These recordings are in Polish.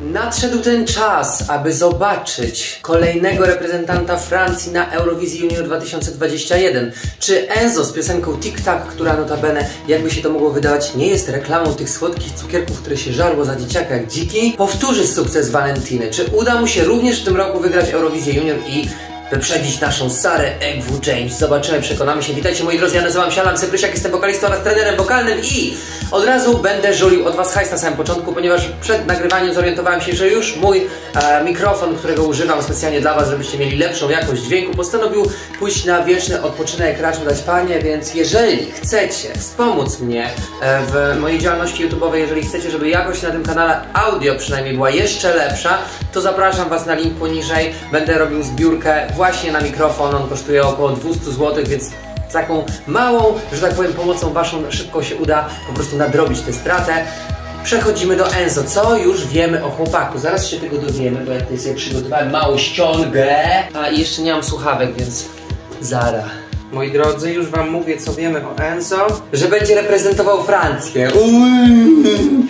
Nadszedł ten czas, aby zobaczyć kolejnego reprezentanta Francji na Eurowizji Junior 2021. Czy Enzo z piosenką Tic Tac, która notabene, jakby się to mogło wydawać, nie jest reklamą tych słodkich cukierków, które się żarło za dzieciaka jak dziki, powtórzy sukces Valentiny? Czy uda mu się również w tym roku wygrać Eurowizję Junior i wyprzedzić naszą Sarę Egwu James? Zobaczymy, przekonamy się. Witajcie moi drodzy, ja nazywam się Alan Cyprysiak, jestem wokalistą oraz trenerem wokalnym i od razu będę żulił od was hajs na samym początku, ponieważ przed nagrywaniem zorientowałem się, że już mój mikrofon, którego używam specjalnie dla was, żebyście mieli lepszą jakość dźwięku, postanowił pójść na wieczny odpoczynek, racz dać panie, więc jeżeli chcecie wspomóc mnie w mojej działalności YouTube'owej, jeżeli chcecie, żeby jakość na tym kanale audio przynajmniej była jeszcze lepsza, to zapraszam was na link poniżej, będę robił zbiórkę właśnie na mikrofon, on kosztuje około 200 zł, więc z taką małą, że tak powiem, pomocą waszą szybko się uda po prostu nadrobić tę stratę. Przechodzimy do Enzo. Co już wiemy o chłopaku? Zaraz się tego dowiemy, bo ja tutaj sobie przygotowałem małą ściągę. A i jeszcze nie mam słuchawek, więc zara. Moi drodzy, już wam mówię, co wiemy o Enzo, że będzie reprezentował Francję.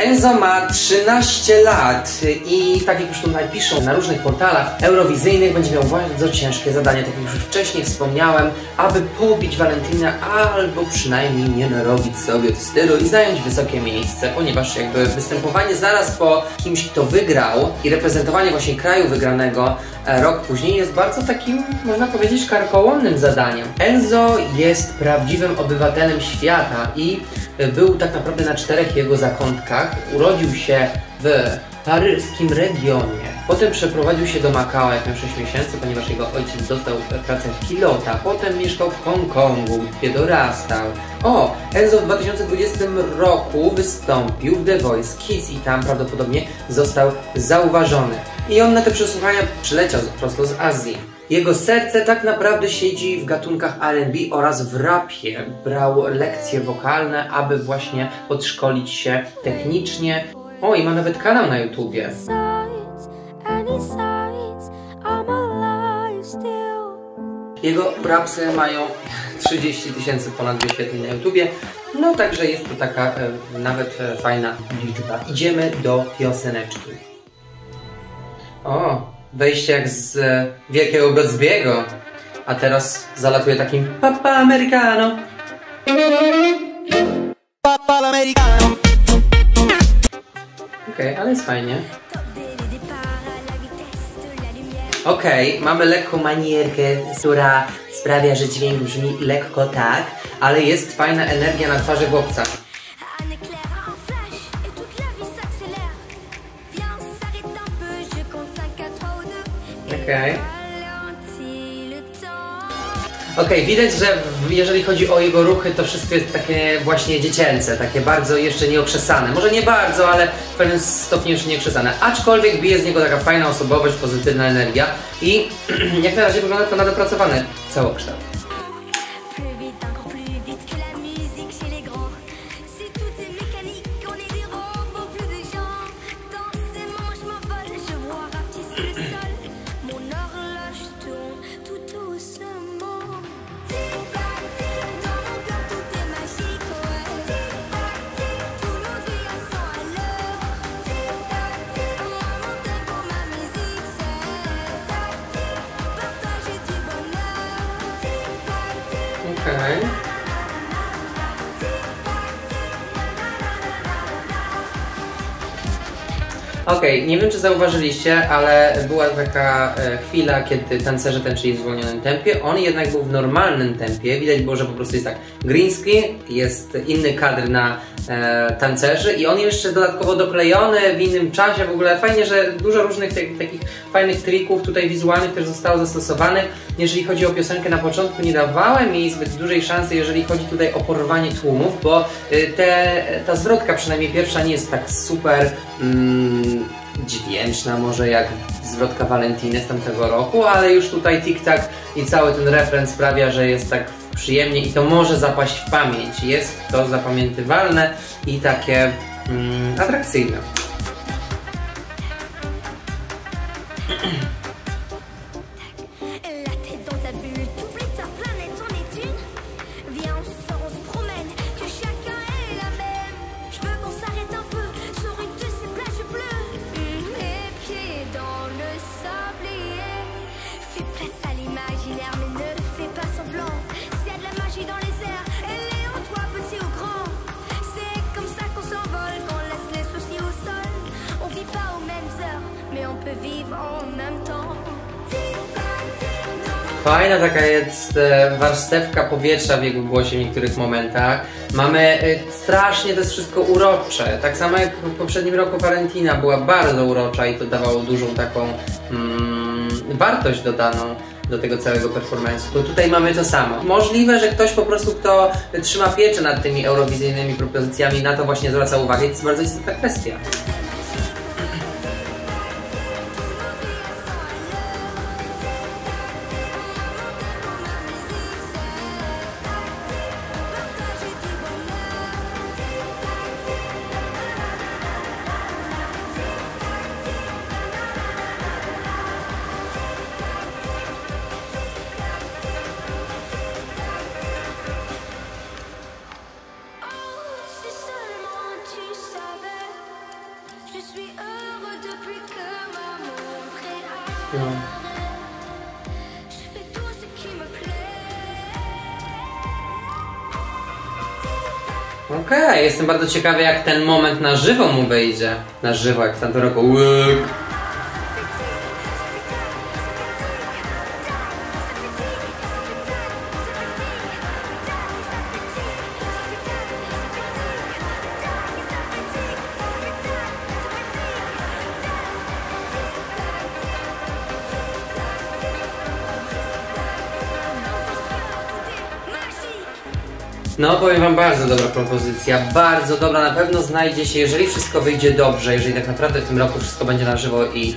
Enzo ma 13 lat i tak jak już tutaj piszą na różnych portalach eurowizyjnych, będzie miał bardzo ciężkie zadanie, tak jak już wcześniej wspomniałem, aby pobić Valentina albo przynajmniej nie narobić sobie wstydu i zająć wysokie miejsce, ponieważ jakby występowanie zaraz po kimś, kto wygrał i reprezentowanie właśnie kraju wygranego rok później jest bardzo takim, można powiedzieć, karkołomnym zadaniem. Enzo jest prawdziwym obywatelem świata i był tak naprawdę na 4 jego zakątkach. Urodził się w paryskim regionie. Potem przeprowadził się do Makao, jak miał 6 miesięcy, ponieważ jego ojciec dostał pracę pilota. Potem mieszkał w Hongkongu, gdzie dorastał. Enzo w 2020 roku wystąpił w The Voice Kids i tam prawdopodobnie został zauważony. I on na te przesłuchania przyleciał prosto z Azji. Jego serce tak naprawdę siedzi w gatunkach R&B oraz w rapie. Brał lekcje wokalne, aby właśnie podszkolić się technicznie. I ma nawet kanał na YouTubie. Jego rapsy mają 30 000 ponad wyświetleń na YouTubie. No także jest to taka nawet fajna liczba. Idziemy do pioseneczki. Wejście jak z Wielkiego Godzbie'ego, a teraz zalatuje takim Papa Americano. Papa Americano. Okej, ale jest fajnie. Okej, mamy lekką manierkę, która sprawia, że dźwięk brzmi lekko tak, ale jest fajna energia na twarzy chłopca. Okej, widać, że jeżeli chodzi o jego ruchy, to wszystko jest takie właśnie dziecięce, takie bardzo jeszcze nieokrzesane. Może nie bardzo, ale w pewnym stopniu jeszcze nieokrzesane. Aczkolwiek bije z niego taka fajna osobowość, pozytywna energia i jak na razie wygląda to na dopracowany całokształt. Okej, nie wiem czy zauważyliście, ale była taka chwila, kiedy tancerze tańczyli w zwolnionym tempie. On jednak był w normalnym tempie. Widać było, że po prostu jest tak green screen, jest inny kadr na tancerzy i on jeszcze dodatkowo doklejony w innym czasie. W ogóle fajnie, że dużo różnych takich fajnych trików tutaj wizualnych też zostało zastosowanych. Jeżeli chodzi o piosenkę, na początku nie dawałem jej zbyt dużej szansy, jeżeli chodzi tutaj o porwanie tłumów, bo ta zwrotka, przynajmniej pierwsza, nie jest tak super dźwięczna może jak zwrotka Valentiny z tamtego roku, ale już tutaj Tic Tac i cały ten refren sprawia, że jest tak przyjemnie i to może zapaść w pamięć. Jest to zapamiętywalne i takie atrakcyjne. Fajna taka jest warstewka powietrza w jego głosie w niektórych momentach. Mamy strasznie, to jest wszystko urocze. Tak samo jak w poprzednim roku Valentina była bardzo urocza i to dawało dużą taką wartość dodaną do tego całego performance'u, bo tutaj mamy to samo. Możliwe, że ktoś po prostu, kto trzyma pieczę nad tymi eurowizyjnymi propozycjami, na to właśnie zwraca uwagę i to jest bardzo istotna kwestia. No. Okej, jestem bardzo ciekawy, jak ten moment na żywo mu wyjdzie. Na żywo, jak w tamtym roku. No powiem wam, bardzo dobra propozycja, bardzo dobra, na pewno znajdzie się, jeżeli wszystko wyjdzie dobrze, jeżeli tak naprawdę w tym roku wszystko będzie na żywo i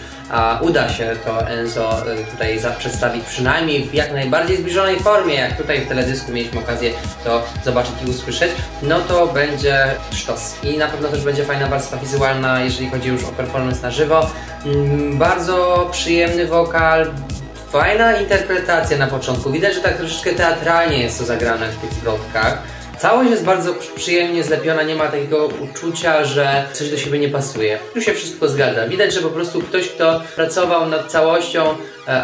uda się to Enzo tutaj przedstawić przynajmniej w jak najbardziej zbliżonej formie, jak tutaj w teledysku mieliśmy okazję to zobaczyć i usłyszeć, no to będzie sztos. I na pewno też będzie fajna warstwa wizualna, jeżeli chodzi już o performance na żywo, bardzo przyjemny wokal, fajna interpretacja na początku, widać, że tak troszeczkę teatralnie jest to zagrane w tych zwrotkach. Całość jest bardzo przyjemnie zlepiona, nie ma takiego uczucia, że coś do siebie nie pasuje. Tu się wszystko zgadza. Widać, że po prostu ktoś, kto pracował nad całością,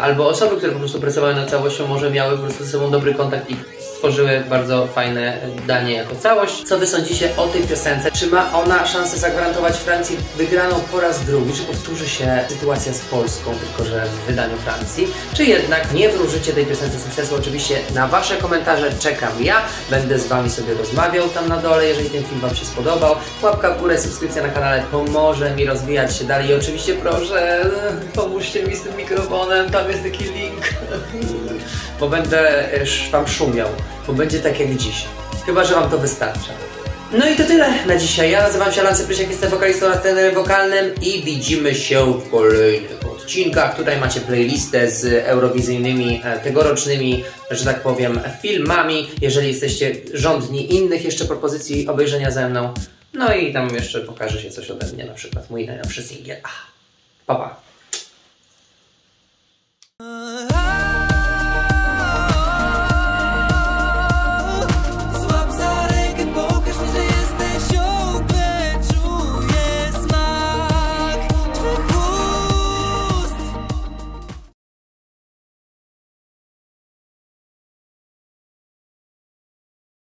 albo osoby, które po prostu pracowały nad całością, może miały po prostu ze sobą dobry kontakt i stworzyły bardzo fajne danie jako całość. Co wy sądzicie o tej piosence? Czy ma ona szansę zagwarantować Francji wygraną po raz drugi? Czy powtórzy się sytuacja z Polską, tylko że w wydaniu Francji? Czy jednak nie wróżycie tej piosence sukcesu? Oczywiście na wasze komentarze czekam ja. Będę z wami sobie rozmawiał tam na dole. Jeżeli ten film wam się spodobał, łapka w górę, subskrypcja na kanale pomoże mi rozwijać się dalej. I oczywiście proszę, pomóżcie mi z tym mikrofonem, tam jest taki link. Bo będę wam szumiał, bo będzie tak jak dziś. Chyba że wam to wystarcza. No i to tyle na dzisiaj. Ja nazywam się Alan Cyprysiak, jestem wokalistą oraz trenerem wokalnym i widzimy się w kolejnych odcinkach. Tutaj macie playlistę z eurowizyjnymi, tegorocznymi, że tak powiem, filmami. Jeżeli jesteście żądni innych jeszcze propozycji obejrzenia ze mną, no i tam jeszcze pokaże się coś ode mnie, na przykład mój najnowszy singiel. Pa, pa.